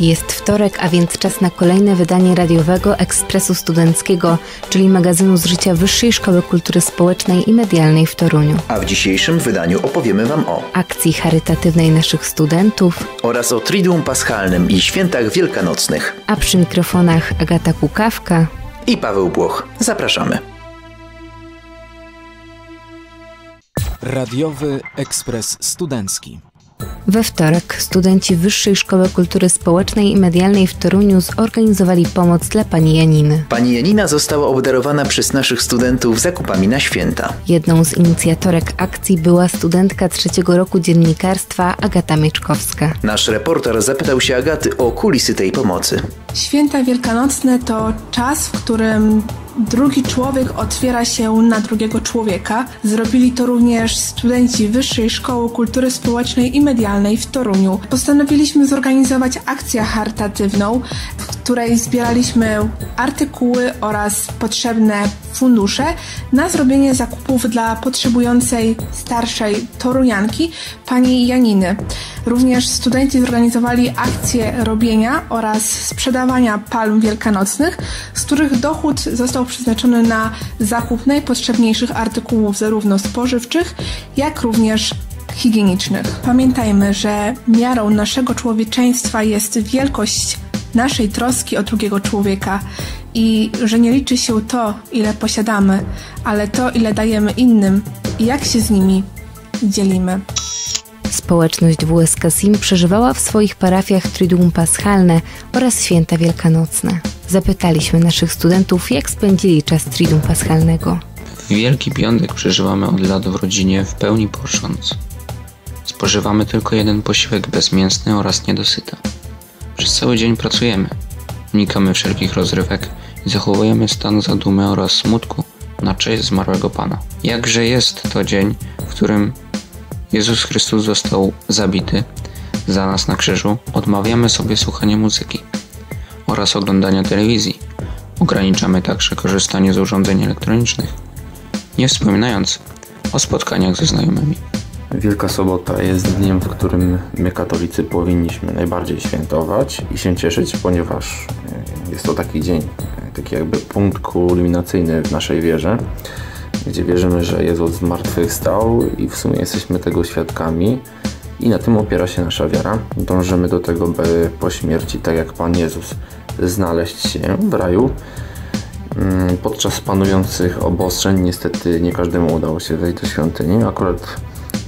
Jest wtorek, a więc czas na kolejne wydanie Radiowego Ekspresu Studenckiego, czyli magazynu z życia Wyższej Szkoły Kultury Społecznej i Medialnej w Toruniu. A w dzisiejszym wydaniu opowiemy Wam o akcji charytatywnej naszych studentów oraz o Triduum Paschalnym i Świętach Wielkanocnych. A przy mikrofonach Agata Kukawka i Paweł Płoch. Zapraszamy. Radiowy Ekspres Studencki. We wtorek studenci Wyższej Szkoły Kultury Społecznej i Medialnej w Toruniu zorganizowali pomoc dla pani Janiny. Pani Janina została obdarowana przez naszych studentów zakupami na święta. Jedną z inicjatorek akcji była studentka trzeciego roku dziennikarstwa Agata Mieczkowska. Nasz reporter zapytał się Agaty o kulisy tej pomocy. Święta wielkanocne to czas, w którym drugi człowiek otwiera się na drugiego człowieka. Zrobili to również studenci Wyższej Szkoły Kultury Społecznej i Medialnej w Toruniu. Postanowiliśmy zorganizować akcję charytatywną, w której zbieraliśmy artykuły oraz potrzebne fundusze na zrobienie zakupów dla potrzebującej starszej torunianki, pani Janiny. Również studenci zorganizowali akcję robienia oraz sprzedawania palm wielkanocnych, z których dochód został przeznaczony na zakup najpotrzebniejszych artykułów zarówno spożywczych, jak również higienicznych. Pamiętajmy, że miarą naszego człowieczeństwa jest wielkość naszej troski o drugiego człowieka i że nie liczy się to, ile posiadamy, ale to, ile dajemy innym i jak się z nimi dzielimy. Społeczność WSK SIM przeżywała w swoich parafiach Triduum Paschalne oraz Święta Wielkanocne. Zapytaliśmy naszych studentów, jak spędzili czas Triduum Paschalnego. Wielki Piątek przeżywamy od lat w rodzinie w pełni prosząc. Spożywamy tylko jeden posiłek bezmięsny oraz niedosyta. Przez cały dzień pracujemy, unikamy wszelkich rozrywek i zachowujemy stan zadumy oraz smutku na cześć zmarłego Pana. Jakże jest to dzień, w którym Jezus Chrystus został zabity za nas na krzyżu, odmawiamy sobie słuchania muzyki oraz oglądania telewizji. Ograniczamy także korzystanie z urządzeń elektronicznych, nie wspominając o spotkaniach ze znajomymi. Wielka Sobota jest dniem, w którym my, katolicy, powinniśmy najbardziej świętować i się cieszyć, ponieważ jest to taki dzień, taki jakby punkt kulminacyjny w naszej wierze, gdzie wierzymy, że Jezus zmartwychwstał i w sumie jesteśmy tego świadkami i na tym opiera się nasza wiara. Dążymy do tego, by po śmierci, tak jak Pan Jezus, znaleźć się w raju. Podczas panujących obostrzeń niestety nie każdemu udało się wejść do świątyni. Akurat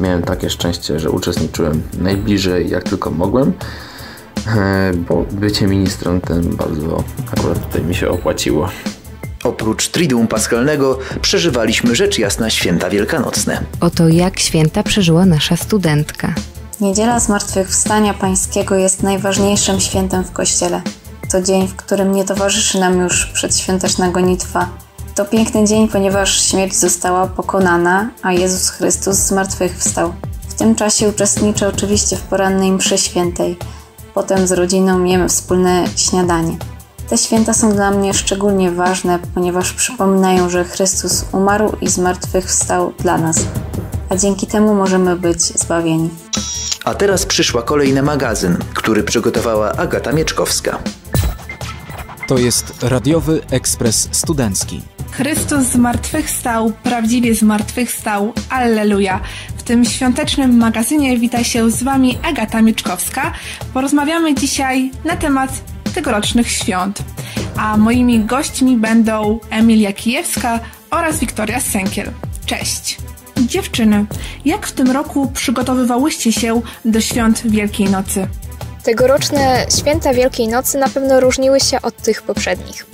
miałem takie szczęście, że uczestniczyłem najbliżej jak tylko mogłem, bo bycie ministrantem bardzo akurat tutaj mi się opłaciło. Oprócz Triduum Paschalnego przeżywaliśmy rzecz jasna Święta Wielkanocne. Oto jak święta przeżyła nasza studentka. Niedziela Zmartwychwstania Pańskiego jest najważniejszym świętem w Kościele. To dzień, w którym nie towarzyszy nam już przedświąteczna gonitwa. To piękny dzień, ponieważ śmierć została pokonana, a Jezus Chrystus zmartwychwstał. W tym czasie uczestniczę oczywiście w porannej mszy świętej. Potem z rodziną jemy wspólne śniadanie. Te święta są dla mnie szczególnie ważne, ponieważ przypominają, że Chrystus umarł i zmartwychwstał dla nas, a dzięki temu możemy być zbawieni. A teraz przyszła kolej na magazyn, który przygotowała Agata Mieczkowska. To jest Radiowy Ekspres Studencki. Chrystus zmartwychwstał, prawdziwie zmartwychwstał, alleluja. W tym świątecznym magazynie wita się z Wami Agata Mieczkowska. Porozmawiamy dzisiaj na temat tegorocznych świąt, a moimi gośćmi będą Emilia Kijewska oraz Wiktoria Senkiel. Cześć! Dziewczyny, jak w tym roku przygotowywałyście się do świąt Wielkiej Nocy? Tegoroczne święta Wielkiej Nocy na pewno różniły się od tych poprzednich.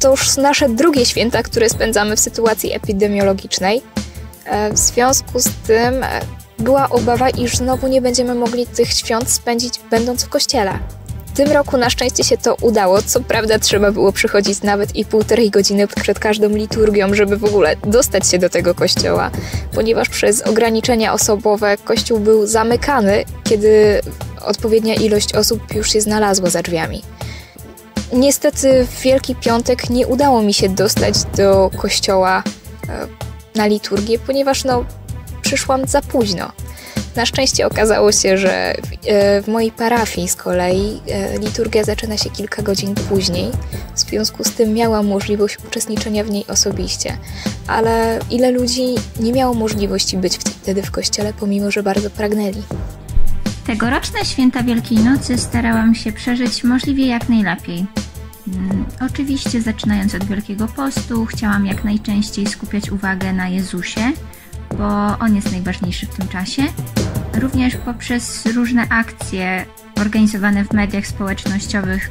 To już nasze drugie święta, które spędzamy w sytuacji epidemiologicznej. W związku z tym była obawa, iż znowu nie będziemy mogli tych świąt spędzić będąc w kościele. W tym roku na szczęście się to udało, co prawda trzeba było przychodzić nawet i półtorej godziny przed każdą liturgią, żeby w ogóle dostać się do tego kościoła, ponieważ przez ograniczenia osobowe kościół był zamykany, kiedy odpowiednia ilość osób już się znalazła za drzwiami. Niestety w Wielki Piątek nie udało mi się dostać do kościoła na liturgię, ponieważ przyszłam za późno. Na szczęście okazało się, że w mojej parafii z kolei liturgia zaczyna się kilka godzin później. W związku z tym miałam możliwość uczestniczenia w niej osobiście. Ale ile ludzi nie miało możliwości być wtedy w kościele, pomimo że bardzo pragnęli. Tegoroczne Święta Wielkiej Nocy starałam się przeżyć możliwie jak najlepiej. Oczywiście zaczynając od Wielkiego Postu, chciałam jak najczęściej skupiać uwagę na Jezusie, bo On jest najważniejszy w tym czasie. Również poprzez różne akcje organizowane w mediach społecznościowych,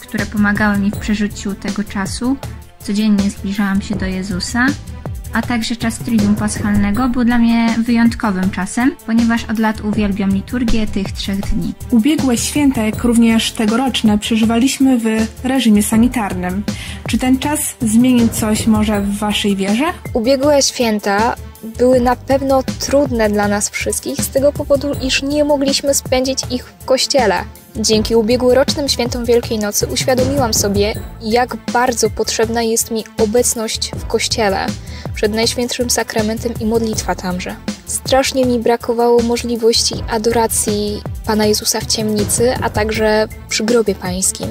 które pomagały mi w przeżyciu tego czasu, codziennie zbliżałam się do Jezusa, a także czas Triduum Paschalnego był dla mnie wyjątkowym czasem, ponieważ od lat uwielbiam liturgię tych 3 dni. Ubiegłe święta, jak również tegoroczne, przeżywaliśmy w reżimie sanitarnym. Czy ten czas zmienił coś może w Waszej wierze? Ubiegłe święta były na pewno trudne dla nas wszystkich z tego powodu, iż nie mogliśmy spędzić ich w kościele. Dzięki ubiegłorocznym Świętom Wielkiej Nocy uświadomiłam sobie, jak bardzo potrzebna jest mi obecność w kościele, przed Najświętszym Sakramentem i modlitwa tamże. Strasznie mi brakowało możliwości adoracji Pana Jezusa w ciemnicy, a także przy grobie pańskim,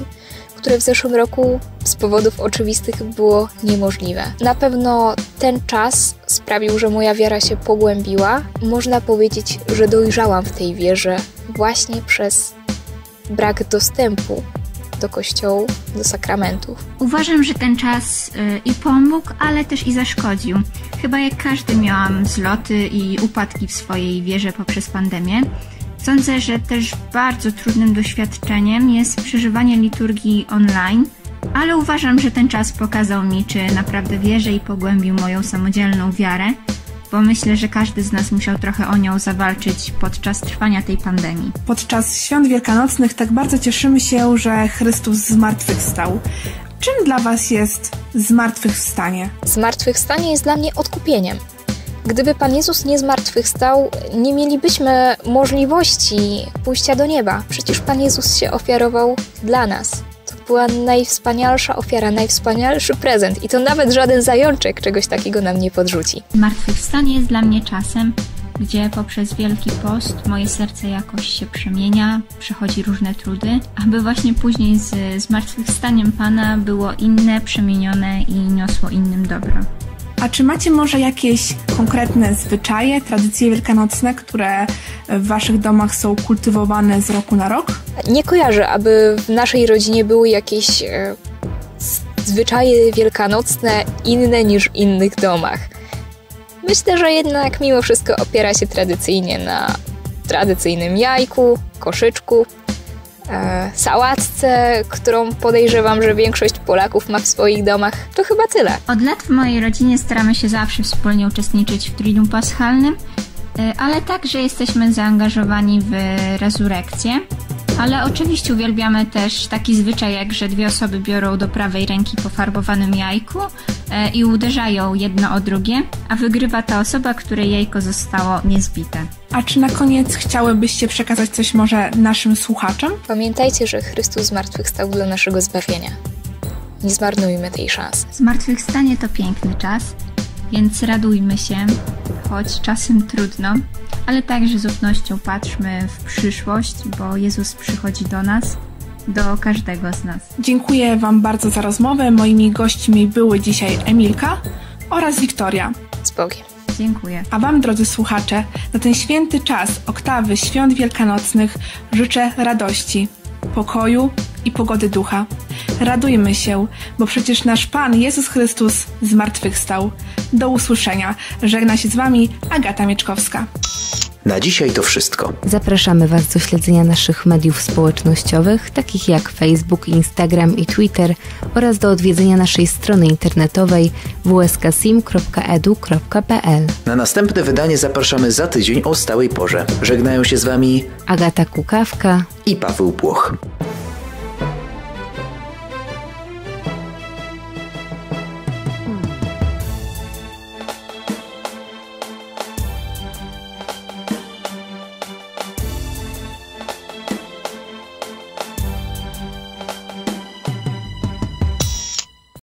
które w zeszłym roku z powodów oczywistych było niemożliwe. Na pewno ten czas sprawił, że moja wiara się pogłębiła. Można powiedzieć, że dojrzałam w tej wierze właśnie przez brak dostępu do kościołów, do sakramentów. Uważam, że ten czas i pomógł, ale też i zaszkodził. Chyba jak każdy miałam zloty i upadki w swojej wierze poprzez pandemię. Sądzę, że też bardzo trudnym doświadczeniem jest przeżywanie liturgii online, ale uważam, że ten czas pokazał mi, czy naprawdę wierzę i pogłębił moją samodzielną wiarę, bo myślę, że każdy z nas musiał trochę o nią zawalczyć podczas trwania tej pandemii. Podczas świąt wielkanocnych tak bardzo cieszymy się, że Chrystus zmartwychwstał. Czym dla Was jest zmartwychwstanie? Zmartwychwstanie jest dla mnie odkupieniem. Gdyby Pan Jezus nie zmartwychwstał, nie mielibyśmy możliwości pójścia do nieba. Przecież Pan Jezus się ofiarował dla nas. To była najwspanialsza ofiara, najwspanialszy prezent i to nawet żaden zajączek czegoś takiego nam nie podrzuci. Zmartwychwstanie jest dla mnie czasem, gdzie poprzez Wielki Post moje serce jakoś się przemienia, przechodzi różne trudy, aby właśnie później z zmartwychwstaniem Pana było inne, przemienione i niosło innym dobro. A czy macie może jakieś konkretne zwyczaje, tradycje wielkanocne, które w Waszych domach są kultywowane z roku na rok? Nie kojarzę, aby w naszej rodzinie były jakieś zwyczaje wielkanocne inne niż w innych domach. Myślę, że jednak mimo wszystko opiera się tradycyjnie na tradycyjnym jajku, koszyczku, sałatce, którą podejrzewam, że większość Polaków ma w swoich domach. To chyba tyle. Od lat w mojej rodzinie staramy się zawsze wspólnie uczestniczyć w Triduum Paschalnym, ale także jesteśmy zaangażowani w rezurekcję. Ale oczywiście uwielbiamy też taki zwyczaj, jak że 2 osoby biorą do prawej ręki po farbowanym jajku i uderzają jedno o drugie, a wygrywa ta osoba, której jajko zostało niezbite. A czy na koniec chciałybyście przekazać coś może naszym słuchaczom? Pamiętajcie, że Chrystus zmartwychwstał dla naszego zbawienia. Nie zmarnujmy tej szansy. Zmartwychwstanie to piękny czas, więc radujmy się, choć czasem trudno, ale także z ufnością patrzmy w przyszłość, bo Jezus przychodzi do nas, do każdego z nas. Dziękuję Wam bardzo za rozmowę. Moimi gośćmi były dzisiaj Emilka oraz Wiktoria. Z Bogiem. Dziękuję. A Wam, drodzy słuchacze, na ten święty czas oktawy świąt wielkanocnych życzę radości, pokoju i pogody ducha. Radujmy się, bo przecież nasz Pan Jezus Chrystus zmartwychwstał. Do usłyszenia. Żegna się z Wami Agata Mieczkowska. Na dzisiaj to wszystko. Zapraszamy Was do śledzenia naszych mediów społecznościowych, takich jak Facebook, Instagram i Twitter oraz do odwiedzenia naszej strony internetowej wsksim.edu.pl. Na następne wydanie zapraszamy za tydzień o stałej porze. Żegnają się z Wami Agata Kukawka i Paweł Płoch.